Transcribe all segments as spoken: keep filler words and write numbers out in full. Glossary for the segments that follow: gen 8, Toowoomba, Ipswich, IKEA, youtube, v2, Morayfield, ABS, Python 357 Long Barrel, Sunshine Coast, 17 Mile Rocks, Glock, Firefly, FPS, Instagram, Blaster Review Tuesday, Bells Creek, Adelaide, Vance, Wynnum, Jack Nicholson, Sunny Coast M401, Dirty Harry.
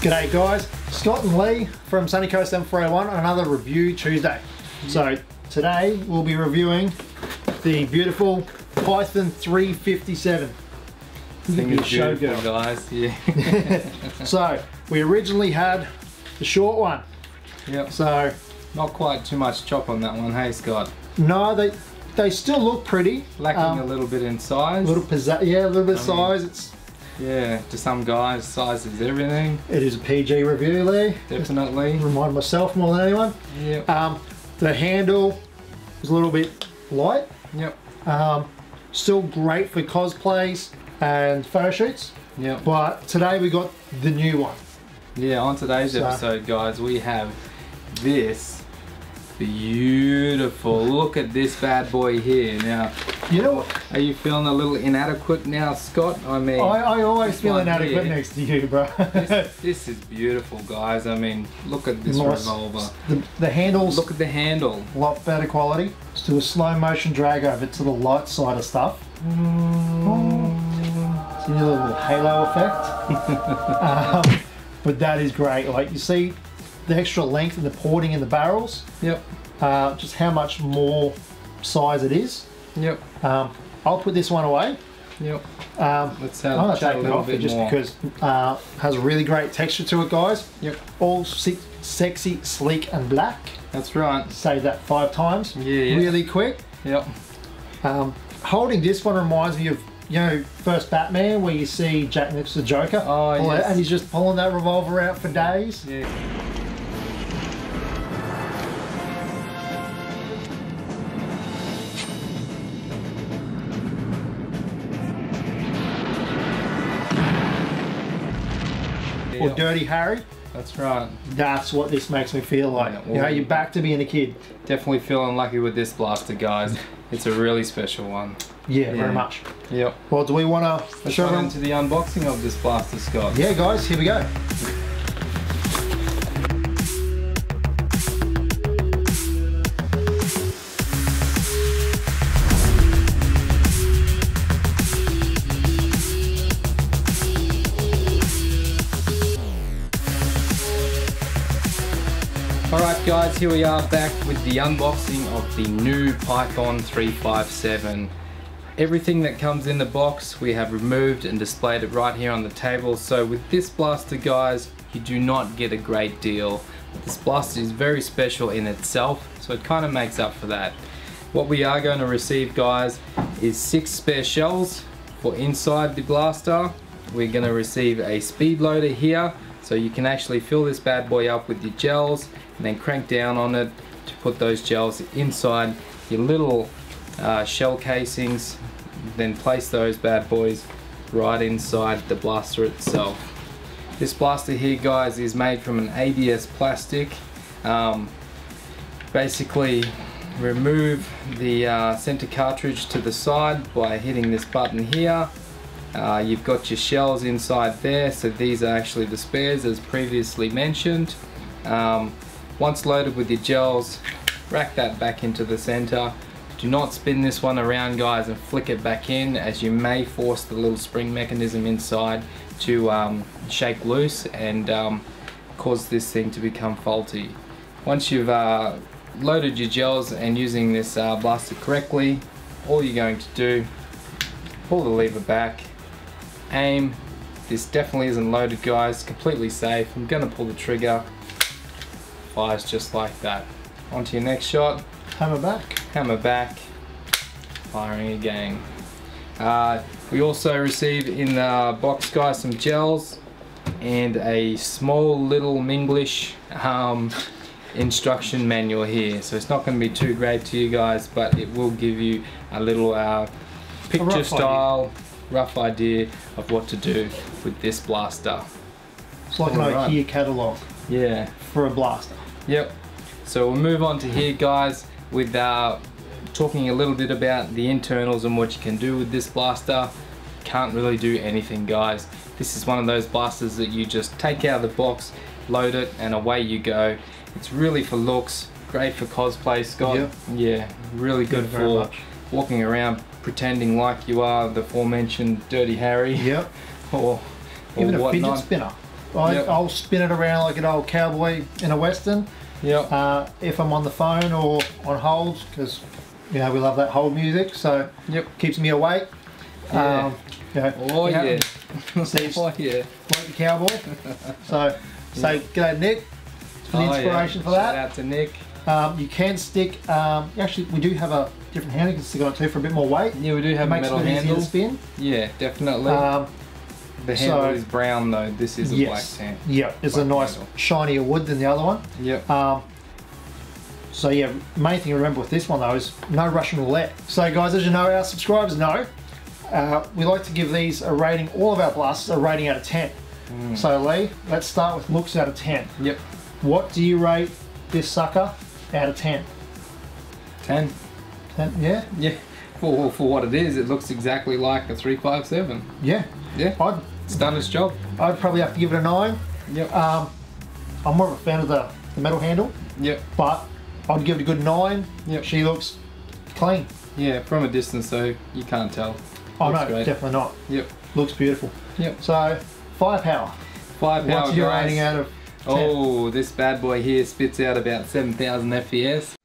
G'day guys, Scott and Lee from Sunny Coast M four oh one on another Review Tuesday. So today we'll be reviewing the beautiful Python three fifty-seven. Thing is beautiful, guys. Yeah. So we originally had the short one. Yep. So not quite too much chop on that one, hey Scott? No, they they still look pretty. Lacking um, a little bit in size. Little pizzazz, yeah, a little bit of size. Mean, it's yeah, to some guys, size is everything. It is a P G review, Lee. Definitely. Just remind myself more than anyone. Yep. Um, the handle is a little bit light. Yep. Um, still great for cosplays and photo shoots. Yeah. But today we got the new one. Yeah, on today's so. episode, guys, we have this beautiful, look at this bad boy here. Now, you know what? Are you feeling a little inadequate now, Scott? I mean, I, I always feel inadequate here. Next to you, bro. this, this is beautiful, guys. I mean, look at this nice. revolver. The, the handles. Look at the handle. A lot better quality. Let's do a slow motion drag over to the light side of stuff. It's a little halo effect. um, but that is great. Like, you see the extra length and the porting in the barrels. Yep. Uh, just how much more size it is. Yep. Um, I'll put this one away. Yep. Um, Let's have I'm gonna take a little it off bit just more. because uh, it has a really great texture to it, guys. Yep. All se sexy, sleek, and black. That's right. Say that five times. Yeah. yeah. Really quick. Yep. Um, holding this one reminds me of, you know, first Batman, where you see Jack Nicholson the Joker. Oh yes. And he's just pulling that revolver out for days. Yeah. Or Dirty Harry. That's right. That's what this makes me feel like. Yeah, well, you know, you're back to being a kid. Definitely feeling lucky with this blaster, guys. It's a really special one. Yeah, yeah. very much. Yep. Well, do we want to show them to the unboxing of this blaster, Scott? Yeah, guys, here we go. Alright guys, here we are back with the unboxing of the new Python three fifty-seven. Everything that comes in the box we have removed and displayed it right here on the table. So with this blaster, guys, you do not get a great deal. This blaster is very special in itself, so it kind of makes up for that. What we are going to receive, guys, is six spare shells for inside the blaster. We're going to receive a speed loader here, so you can actually fill this bad boy up with your gels and then crank down on it to put those gels inside your little uh, shell casings, then place those bad boys right inside the blaster itself. This blaster here, guys, is made from an A B S plastic. Um, basically remove the uh, center cartridge to the side by hitting this button here. Uh, you've got your shells inside there, so these are actually the spares as previously mentioned. Um, once loaded with your gels, rack that back into the center. Do not spin this one around, guys, and flick it back in, as you may force the little spring mechanism inside to um, shake loose and um, cause this thing to become faulty. Once you've uh, loaded your gels and using this uh, blaster correctly, all you're going to do, pull the lever back, aim. This definitely isn't loaded, guys, completely safe. I'm gonna pull the trigger. Fires just like that. On to your next shot. Hammer back. Hammer back. Firing again. Uh, we also receive in the box, guys, some gels and a small little Minglish um, instruction manual here. So it's not going to be too great to you guys, but it will give you a little uh, picture a style, idea. rough idea of what to do with this blaster. It's like an IKEA catalogue. Yeah. For a blaster. Yep. So we'll move on to here, guys, with uh, talking a little bit about the internals and what you can do with this blaster. can't really do anything, guys. This is one of those blasters that you just take out of the box, load it, and away you go. It's really for looks, great for cosplay, Scott. Yep. Yeah, really good yeah, for much. walking around pretending like you are the aforementioned Dirty Harry. Yep. Or, or even a fidget spinner. I, yep. I'll spin it around like an old cowboy in a western. Yep. Uh, if I'm on the phone or on hold, because you know we love that hold music, so yep, keeps me awake. Yeah. Um, you know, oh, you yeah. See, oh yeah. Like the cowboy. So say yeah. G'day Nick. For the inspiration oh, yeah. for that. Shout out to Nick. Um, you can stick. Um, actually, we do have a different handle you can stick on it too for a bit more weight. Yeah, we do have it a metal it handle. Makes it easier to spin. Yeah, definitely. Um, The handle so, is brown though, this is a yes, black sand. Yeah, it's black a nice handle. shinier wood than the other one. Yep. Um, so yeah, main thing to remember with this one though is no Russian roulette. So guys, as you know, our subscribers know, uh, we like to give these a rating, all of our blasters, a rating out of ten. Mm. So Lee, let's start with looks out of ten. Yep. What do you rate this sucker out of ten? ten. ten, yeah? Yeah. For, for what it is, it looks exactly like a three five seven. Yeah. Yeah, I'd, it's done its job. I'd probably have to give it a nine. Yep. Um, I'm more of a fan of the, the metal handle. Yep. But I'd give it a good nine. Yep. She looks clean. Yeah, from a distance though, you can't tell. Oh looks no, great. Definitely not. Yep. Looks beautiful. Yep. So, firepower. Firepower. What's your rating out of ten? Oh, this bad boy here spits out about seven thousand F P S.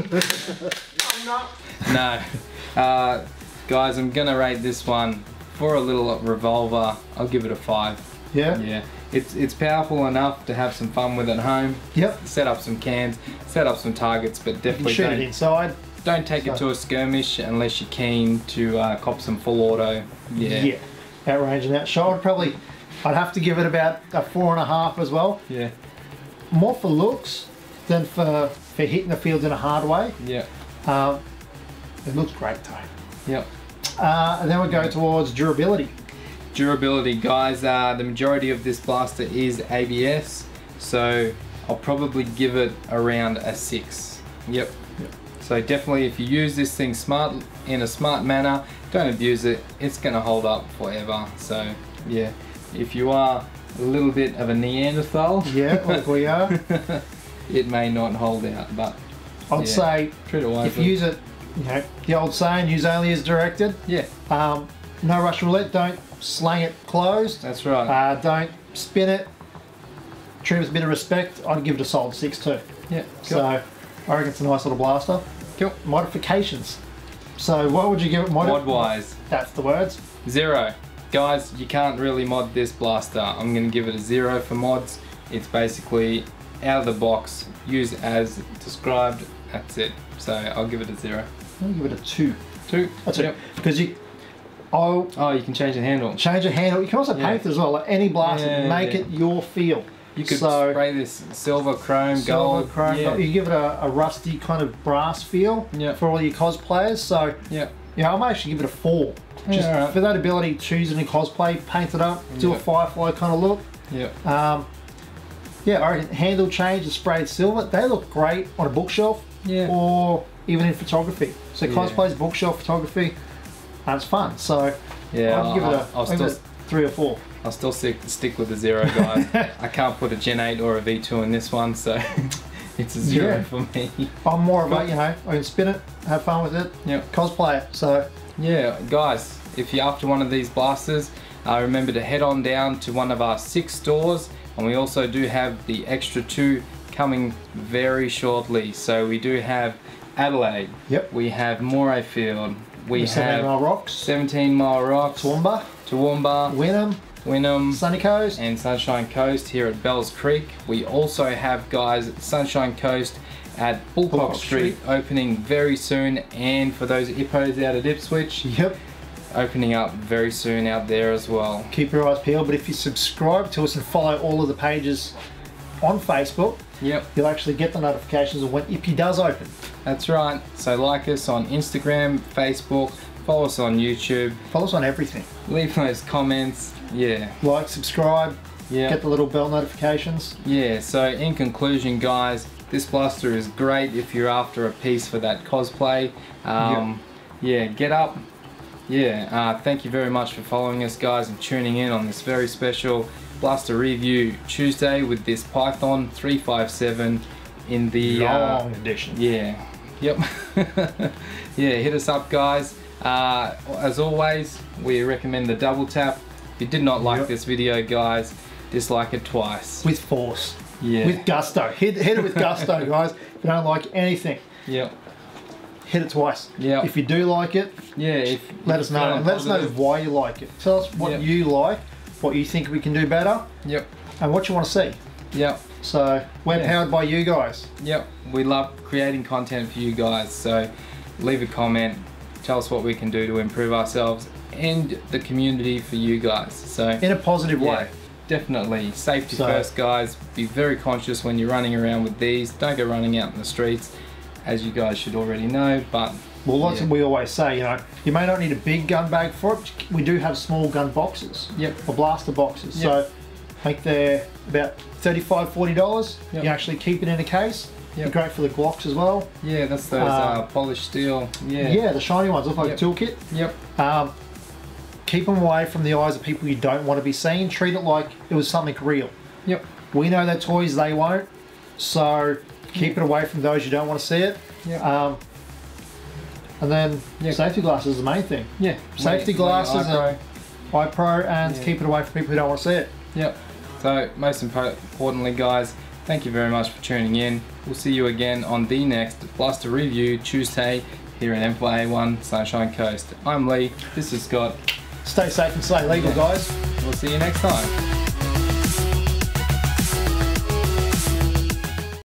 I'm not. No. Uh, guys, I'm going to rate this one for a little revolver. I'll give it a five. Yeah? Yeah. It's, it's powerful enough to have some fun with at home. Yep. Set up some cans, set up some targets, but definitely shoot it inside. Don't take so. it to a skirmish unless you're keen to uh, cop some full auto. Yeah. Yeah. Outrange and outshot. Probably, I'd have to give it about a four and a half as well. Yeah. More for looks than for, for hitting the fields in a hard way. Yeah. Um, it looks great though. Yep. Uh, and then we go towards durability. Durability, guys, uh, the majority of this blaster is A B S, so I'll probably give it around a six. Yep. Yep. So definitely if you use this thing smart, in a smart manner, don't abuse it, it's gonna hold up forever. So yeah, if you are a little bit of a Neanderthal. Yeah, like we are. It may not hold out, but I'd yeah, say if you use it, you know, the old saying, use only as directed. Yeah. Um, no Russian roulette, don't slang it closed. That's right. Uh, don't spin it. Treat it with a bit of respect. I'd give it a solid six too. Yeah. Cool. So I reckon it's a nice little blaster. Cool. Modifications. So what would you give it mod mod-wise? That's the words. Zero. Guys, you can't really mod this blaster. I'm going to give it a zero for mods. It's basically out of the box, use as described, that's it. So I'll give it a zero. I'll give it a two. Two? That's it. Because you, I'll oh, you can change the handle. Change the handle. You can also paint yeah. it as well. Like any blaster, yeah, make yeah. it your feel. You could so, spray this silver, chrome, silver, gold. Chrome, yeah. gold. You give it a, a rusty kind of brass feel yeah. for all your cosplayers. So yeah, yeah, I might actually give it a four. Just yeah, right. for that ability to choose any cosplay, paint it up, do yeah. a Firefly kind of look. Yeah. Um, Yeah, I reckon handle change and sprayed silver, they look great on a bookshelf yeah. or even in photography. So yeah. cosplay's bookshelf photography, that's fun. So yeah, I'll give it a, I'll I'll give it a three or four. I'll still stick, stick with the zero, guys. I can't put a gen eight or a v two in this one, so it's a zero yeah. for me. I'm more about, you know, I can spin it, have fun with it, yep. cosplay it. So yeah, guys, if you're after one of these blasters, uh, remember to head on down to one of our six stores. And we also do have the extra two coming very shortly. So we do have Adelaide. Yep. We have Morayfield. We have seventeen mile rocks. seventeen mile rocks. Toowoomba. Toowoomba. Wynnum. Wynnum. Sunny Coast. And Sunshine Coast here at Bells Creek. We also have, guys, Sunshine Coast at Bullcock Street, Street opening very soon, and for those hippos out at Ipswich, yep, opening up very soon out there as well. Keep your eyes peeled, but if you subscribe to us and follow all of the pages on Facebook, yep, you'll actually get the notifications of when Ippy does open. That's right. So like us on Instagram, Facebook, follow us on YouTube. Follow us on everything. Leave those comments. Yeah. Like, subscribe, yep, get the little bell notifications. Yeah, so in conclusion guys, this blaster is great if you're after a piece for that cosplay. Um, yep. Yeah, get up. Yeah, uh, thank you very much for following us guys and tuning in on this very special Blaster Review Tuesday with this Python three five seven in the long uh, edition. Yeah, yep. Yeah, hit us up guys. Uh, as always, we recommend the double tap. If you did not like yep. this video guys, dislike it twice. With force. Yeah. With gusto. Hit, hit it with gusto guys. If you don't like anything, yep, hit it twice. Yep. If you do like it, yeah, if, let if us know. And let us know why you like it. Tell us what yep. you like, what you think we can do better, yep, and what you want to see. Yep. So we're yeah. powered by you guys. Yep. We love creating content for you guys. So leave a comment, tell us what we can do to improve ourselves and the community for you guys. So in a positive yeah, way. Definitely. Safety so. first guys. Be very conscious when you're running around with these. Don't go running out in the streets, as you guys should already know, but well, lots yeah. of we always say, you know, you may not need a big gun bag for it, but we do have small gun boxes, yep, or blaster boxes. Yep. So I think they're about thirty-five, forty dollars. Yep. You actually keep it in a case. Yep. They're great for the Glocks as well. Yeah, that's those um, uh, polished steel. Yeah, yeah, the shiny ones look like yep. a toolkit. Yep. Um, keep them away from the eyes of people you don't want to be seen. Treat it like it was something real. Yep. We know they're toys, they won't. So keep it away from those you don't want to see it. Yep. Um, and then yep. safety glasses is the main thing. Yeah. Safety Wait, glasses and iPro, and yeah. keep it away from people who don't want to see it. Yep. So most importantly guys, thank you very much for tuning in. We'll see you again on the next Blaster Review Tuesday here in M four A one Sunshine Coast. I'm Lee, this is Scott. Stay safe and stay legal guys. We'll see you next time.